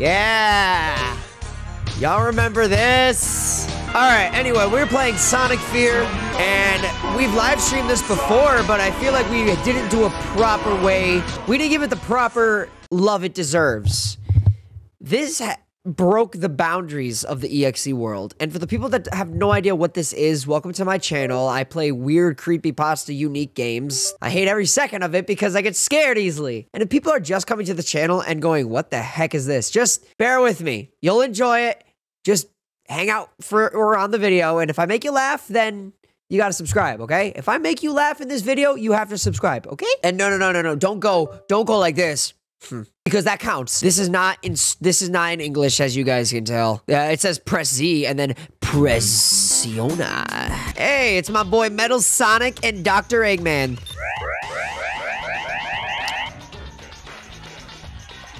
Yeah! Y'all remember this? Alright, anyway, we're playing Sonic Fear, and we've live streamed this before, but I feel like we didn't do a proper way. We didn't give it the proper love it deserves. This broke the boundaries of the EXE world. And for the people that have no idea what this is, welcome to my channel. I play weird, creepypasta, unique games. I hate every second of it because I get scared easily. And if people are just coming to the channel and going, what the heck is this? Just bear with me. You'll enjoy it. Just hang out for or on the video. And if I make you laugh, then you gotta subscribe, okay? If I make you laugh in this video, you have to subscribe, okay? And no. Don't go like this. Because that counts. This is not in English, as you guys can tell. It says press Z and then pressiona. Hey, it's my boy Metal Sonic and Dr. Eggman.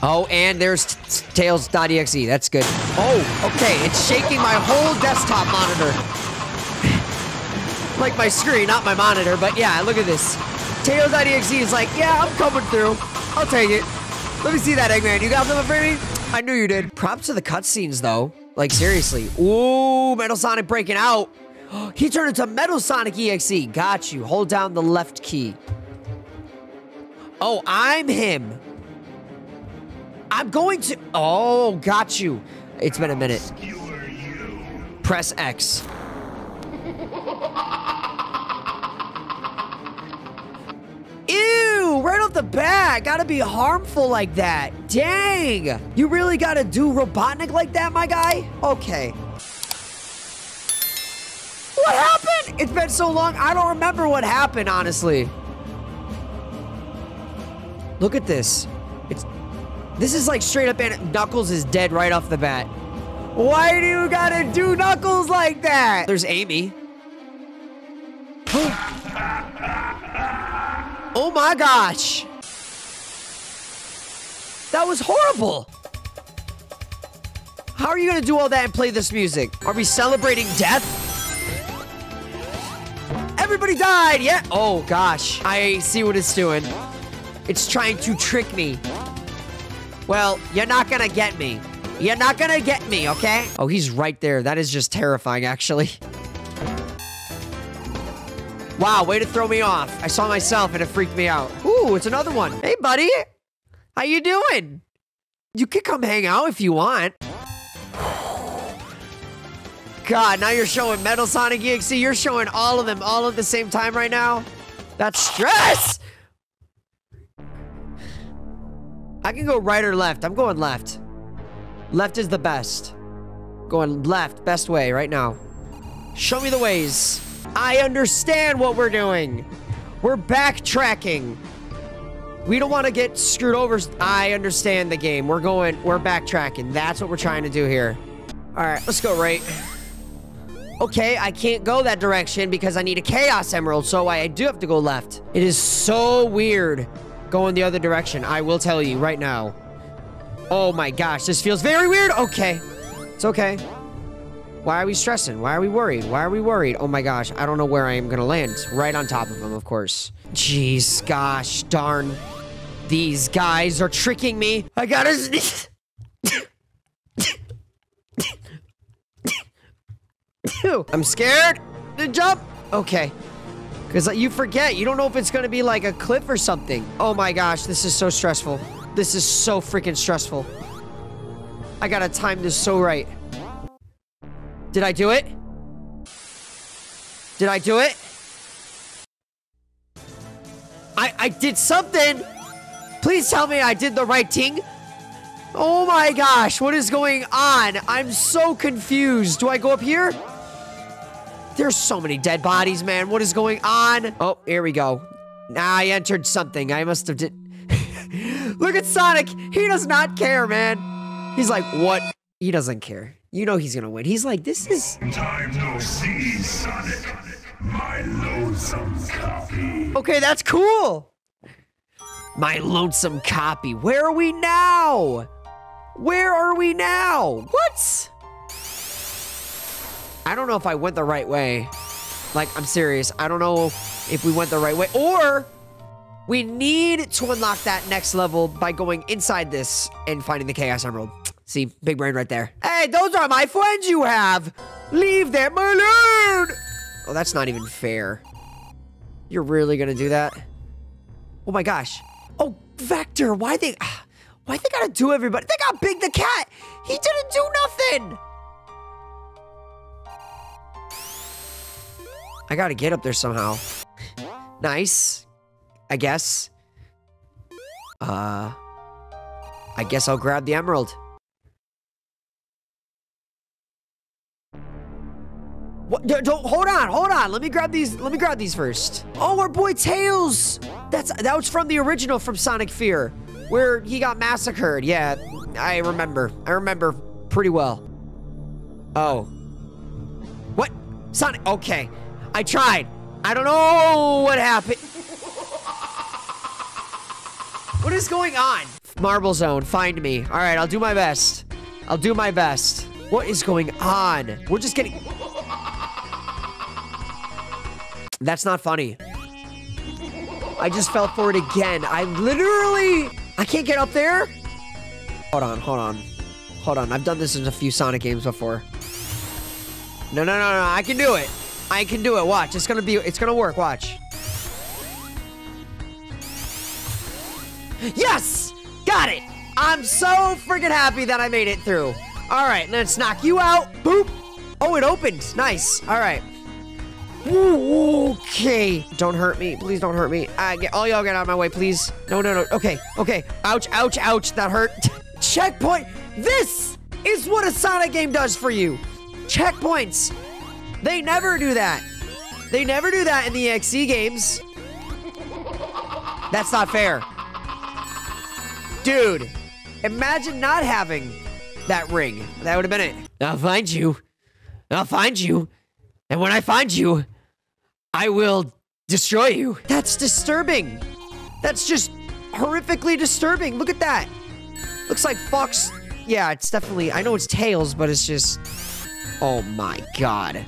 Oh, and there's Tails.exe. That's good. Oh, okay. It's shaking my whole desktop monitor. Like my screen, not my monitor, but yeah, look at this. Tails.exe is like, yeah, I'm coming through. I'll take it. Let me see that, Eggman. You got something for me? I knew you did. Props to the cutscenes, though. Like, seriously. Ooh, Metal Sonic breaking out. He turned into Metal Sonic EXE. Got you. Hold down the left key. Oh, I'm him. I'm going to... Oh, got you. It's been a minute. Press X. Right off the bat, gotta be harmful like that. Dang, you really gotta do Robotnik like that, my guy? Okay. What happened? It's been so long, I don't remember what happened, honestly. Look at this. This is like straight up, and Knuckles is dead right off the bat. Why do you gotta do Knuckles like that? There's Amy. Oh my gosh! That was horrible! How are you gonna do all that and play this music? Are we celebrating death? Everybody died, yeah! Oh gosh, I see what it's doing. It's trying to trick me. Well, you're not gonna get me. You're not gonna get me, okay? Oh, he's right there. That is just terrifying, actually. Wow, way to throw me off. I saw myself and it freaked me out. Ooh, it's another one. Hey, buddy. How you doing? You can come hang out if you want. God, now you're showing Metal Sonic EXE. You're showing all of them all at the same time right now. That's stress. I can go right or left. I'm going left. Left is the best. Going left, best way right now. Show me the ways. I understand what we're doing. We're backtracking. We don't want to get screwed over. I understand the game. We're backtracking. That's what we're trying to do here. All right, let's go right. Okay, I can't go that direction because I need a Chaos Emerald, so I do have to go left. It is so weird going the other direction. I will tell you right now. Oh my gosh, this feels very weird. Okay, it's okay. Why are we stressing? Why are we worried? Why are we worried? Oh my gosh, I don't know where I am gonna land. Right on top of him, of course. Jeez, gosh, darn. These guys are tricking me. I gotta sneeze. I'm scared to jump. Okay. Because you forget, you don't know if it's gonna be like a cliff or something. Oh my gosh, this is so stressful. This is so freaking stressful. I gotta time this so right. Did I do it? Did I do it? I did something. Please tell me I did the right thing. Oh my gosh, what is going on? I'm so confused. Do I go up here? There's so many dead bodies, man. What is going on? Oh, here we go. Nah, I entered something. I must have did. Look at Sonic. He does not care, man. He's like, what? He doesn't care. You know he's gonna win. He's like, this is... Time no see, Sonic. My lonesome copy. Okay, that's cool. My lonesome copy. Where are we now? Where are we now? What? I don't know if I went the right way. Like, I'm serious. I don't know if we went the right way. Or we need to unlock that next level by going inside this and finding the Chaos Emerald. See, big brain right there. Hey, those are my friends you have! Leave them alone! Oh, that's not even fair. You're really gonna do that? Oh my gosh. Oh, Vector, why they gotta do everybody? They got Big the Cat! He didn't do nothing! I gotta get up there somehow. Nice. I guess. I guess I'll grab the emerald. What? Don't, hold on. Let me grab these first. Oh, our boy Tails. That was from the original, from Sonic Fear, where he got massacred. Yeah, I remember pretty well. Oh. What? Sonic, okay. I tried. I don't know what happened. What is going on? Marble Zone, find me. All right, I'll do my best. I'll do my best. What is going on? We're just getting... That's not funny. I just fell for it again. I can't get up there? Hold on. I've done this in a few Sonic games before. No. I can do it. Watch. It's gonna work. Watch. Yes! Got it! I'm so freaking happy that I made it through. All right, let's knock you out. Boop! Oh, it opened. Nice. All right. Ooh, okay. Don't hurt me. Please don't hurt me. All y'all get out of my way, please. No. Okay. Ouch. That hurt. Checkpoint. This is what a Sonic game does for you. Checkpoints. They never do that. They never do that in the EXE games. That's not fair. Dude, imagine not having that ring. That would have been it. I'll find you. And when I find you, I will destroy you. That's disturbing. That's just horrifically disturbing. Look at that. Looks like Fox. Yeah, it's definitely, I know it's Tails, but it's just, oh my God.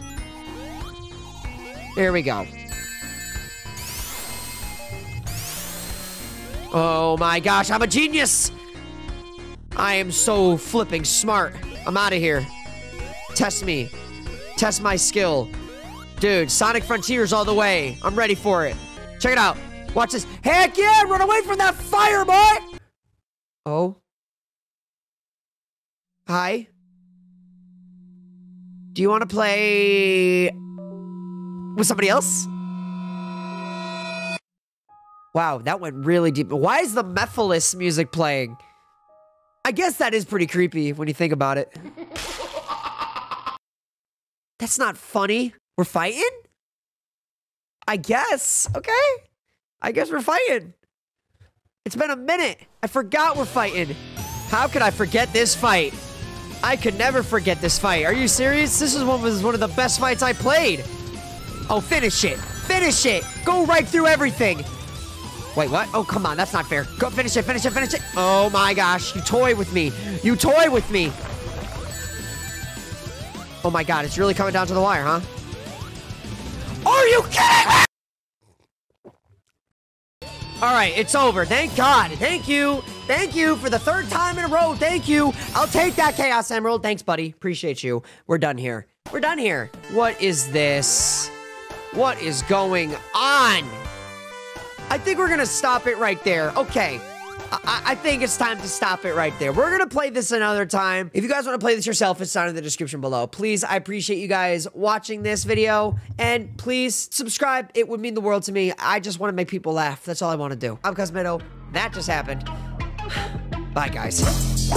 There we go. Oh my gosh, I'm a genius. I am so flipping smart. I'm out of here. Test me. Test my skill. Dude, Sonic Frontiers all the way. I'm ready for it. Check it out. Watch this. Heck yeah, run away from that fire, boy. Oh. Hi. Do you want to play with somebody else? Wow, that went really deep. Why is the Mephiles music playing? I guess that is pretty creepy when you think about it. That's not funny. We're fighting? I guess. Okay. I guess we're fighting. It's been a minute. I forgot we're fighting. How could I forget this fight? I could never forget this fight. Are you serious? This was one of the best fights I played. Oh, finish it. Finish it. Go right through everything. Wait, what? Oh, come on. That's not fair. Go finish it. Oh my gosh. You toy with me. Oh my God. It's really coming down to the wire, huh? Are you kidding me? All right. It's over. Thank God. Thank you. Thank you for the third time in a row. Thank you. I'll take that Chaos Emerald. Thanks, buddy. Appreciate you. We're done here. What is this? What is going on? I think we're gonna stop it right there. Okay, I think it's time to stop it right there. We're gonna play this another time. If you guys wanna play this yourself, it's down in the description below. Please, I appreciate you guys watching this video, and please subscribe. It would mean the world to me. I just wanna make people laugh. That's all I wanna do. I'm Cosmitto. That just happened. Bye, guys.